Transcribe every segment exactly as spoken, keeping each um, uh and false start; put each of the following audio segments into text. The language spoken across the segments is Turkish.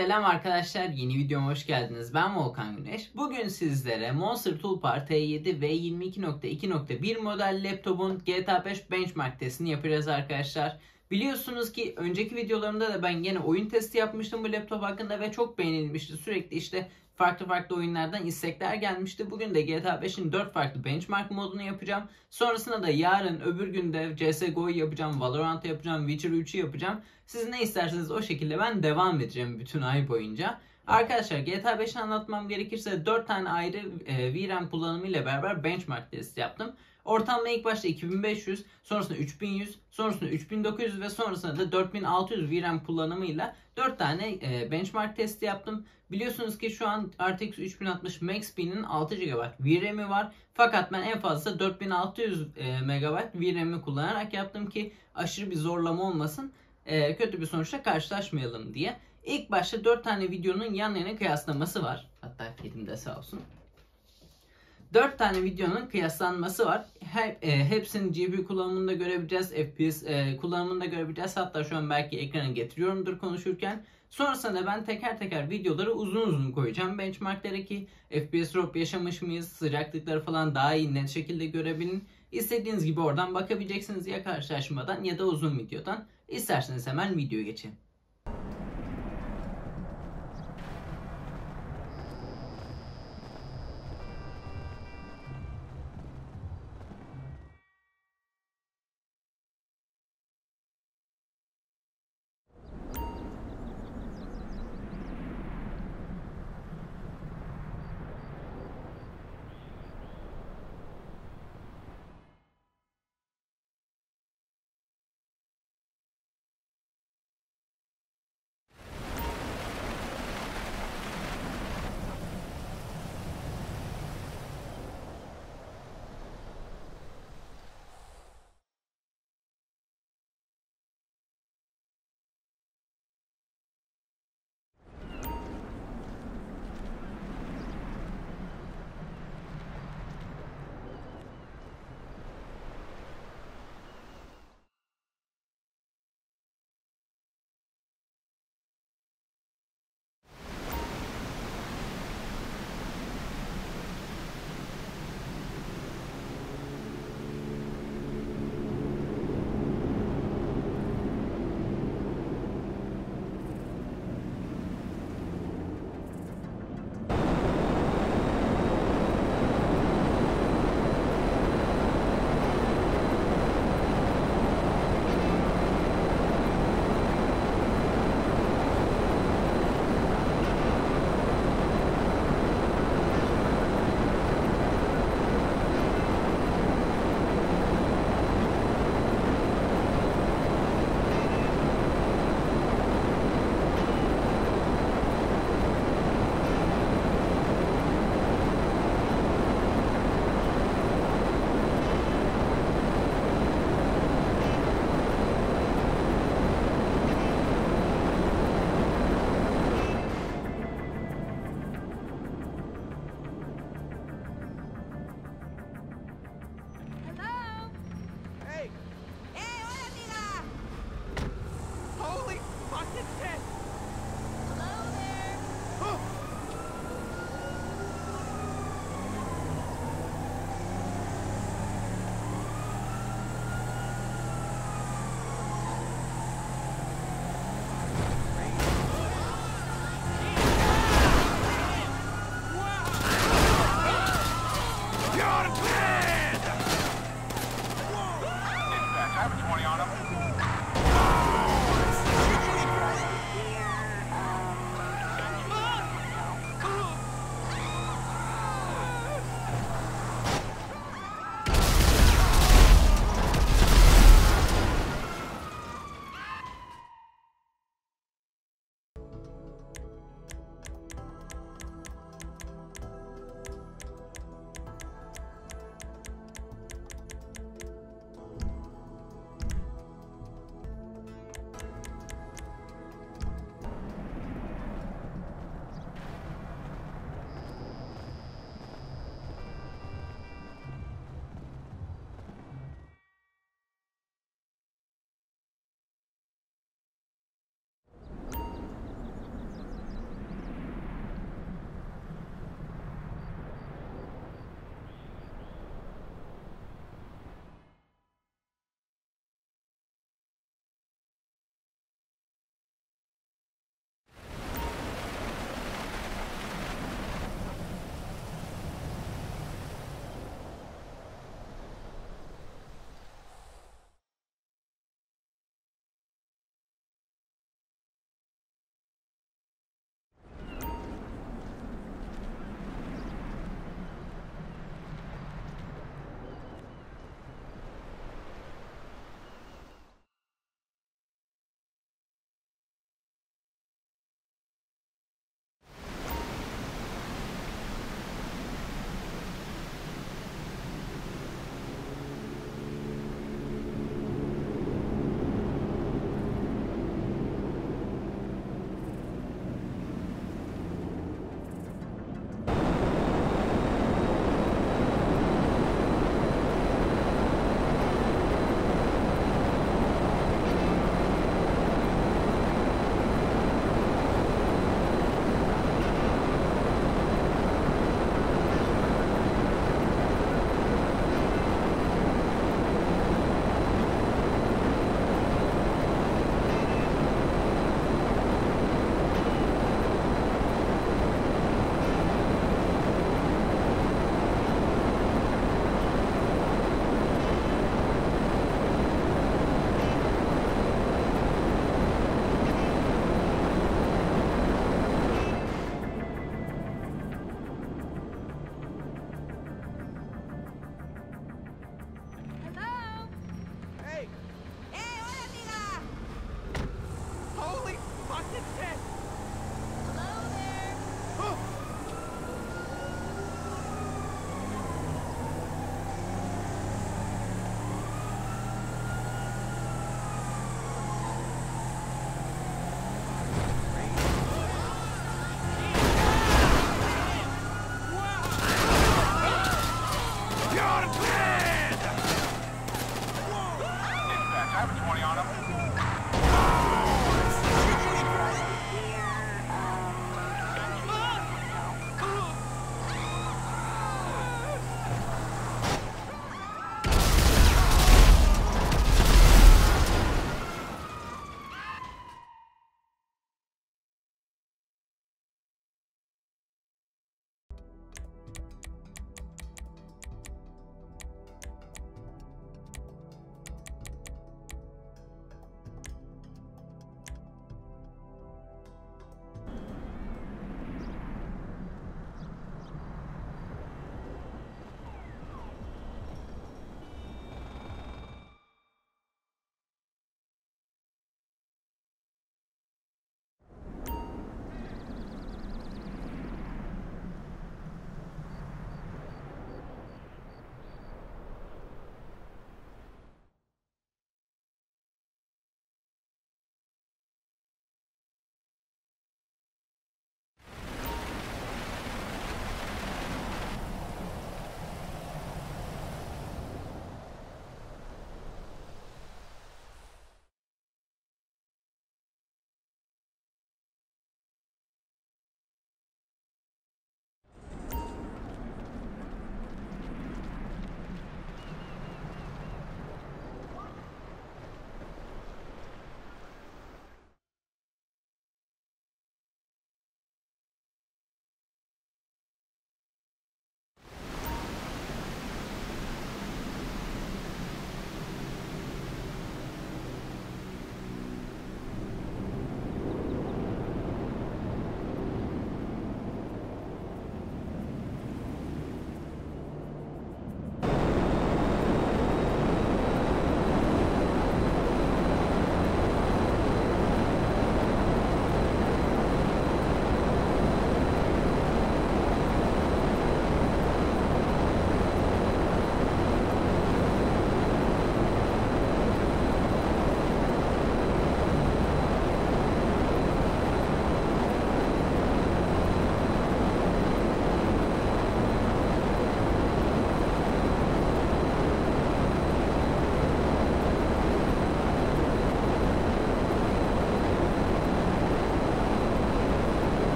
Selam arkadaşlar, yeni videoma hoş geldiniz. Ben Volkan Güneş. Bugün sizlere Monster Tulpar T yedi V yirmi iki nokta iki nokta bir model laptopun GTA beş benchmark testini yapacağız arkadaşlar. Biliyorsunuz ki önceki videolarımda da ben yine oyun testi yapmıştım bu laptop hakkında ve çok beğenilmişti. Sürekli işte farklı farklı oyunlardan istekler gelmişti. Bugün de GTA beşin dört farklı benchmark modunu yapacağım. Sonrasında da yarın öbür günde C S G O'yu yapacağım, Valorant'ı yapacağım, Witcher üç'ü yapacağım. Siz ne isterseniz o şekilde ben devam edeceğim bütün ay boyunca. Arkadaşlar GTA beş'i anlatmam gerekirse dört tane ayrı e, V RAM kullanımıyla beraber benchmark testi yaptım. Ortalama ilk başta iki bin beş yüz, sonrasında üç bin yüz, sonrasında üç bin dokuz yüz ve sonrasında da dört bin altı yüz V RAM kullanımıyla dört tane benchmark testi yaptım. Biliyorsunuz ki şu an R T X üç bin altmış Max-P'nin altı gigabayt V RAM'i var. Fakat ben en fazla dört bin altı yüz megabayt V RAM'i kullanarak yaptım ki aşırı bir zorlama olmasın, kötü bir sonuçla karşılaşmayalım diye. İlk başta dört tane videonun yan yana kıyaslaması var. Hatta kedim de sağ olsun. dört tane videonun kıyaslanması var. Her, e, hepsini G P U kullanımında görebileceğiz. F P S e, kullanımında görebileceğiz. Hatta şu an belki ekrana getiriyorumdur konuşurken. Sonrasında ben teker teker videoları uzun uzun koyacağım. Benchmarklara ki F P S drop yaşamış mıyız? Sıcaklıkları falan daha iyi net şekilde görebilin. İstediğiniz gibi oradan bakabileceksiniz, ya karşılaşmadan ya da uzun videodan. İsterseniz hemen videoya geçelim.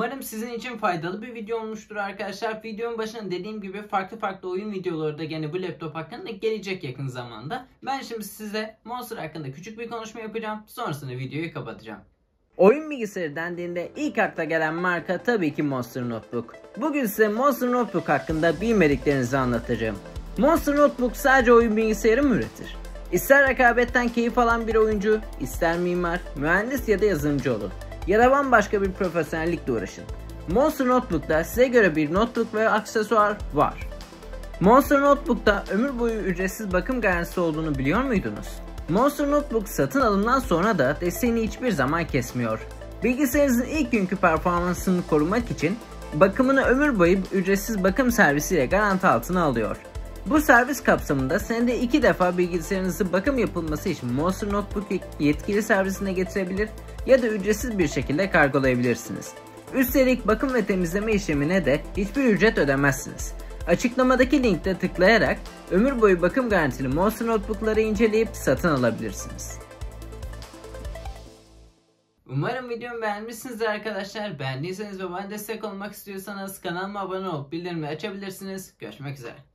Umarım sizin için faydalı bir video olmuştur arkadaşlar. Videonun başına dediğim gibi farklı farklı oyun videoları da gene bu laptop hakkında gelecek yakın zamanda. Ben şimdi size Monster hakkında küçük bir konuşma yapacağım. Sonrasında videoyu kapatacağım. Oyun bilgisayarı dendiğinde ilk akla gelen marka tabii ki Monster Notebook. Bugün size Monster Notebook hakkında bilmediklerinizi anlatacağım. Monster Notebook sadece oyun bilgisayarı mı üretir? İster rekabetten keyif alan bir oyuncu, ister mimar, mühendis ya da yazılımcı olun. Ya da bambaşka bir profesyonellikle uğraşın. Monster Notebook'ta size göre bir notebook ve aksesuar var. Monster Notebook'ta ömür boyu ücretsiz bakım garantisi olduğunu biliyor muydunuz? Monster Notebook satın alımdan sonra da desteğini hiçbir zaman kesmiyor. Bilgisayarınızın ilk günkü performansını korumak için bakımını ömür boyu ücretsiz bakım servisiyle garanti altına alıyor. Bu servis kapsamında senede iki defa bilgisayarınızı bakım yapılması için Monster Notebook yetkili servisine getirebilir ya da ücretsiz bir şekilde kargolayabilirsiniz. Üstelik bakım ve temizleme işlemine de hiçbir ücret ödemezsiniz. Açıklamadaki linkte tıklayarak ömür boyu bakım garantili Monster Notebook'ları inceleyip satın alabilirsiniz. Umarım videomu beğenmişsinizdir arkadaşlar. Beğendiyseniz ve bana destek olmak istiyorsanız kanalıma abone olup bildirimleri açabilirsiniz. Görüşmek üzere.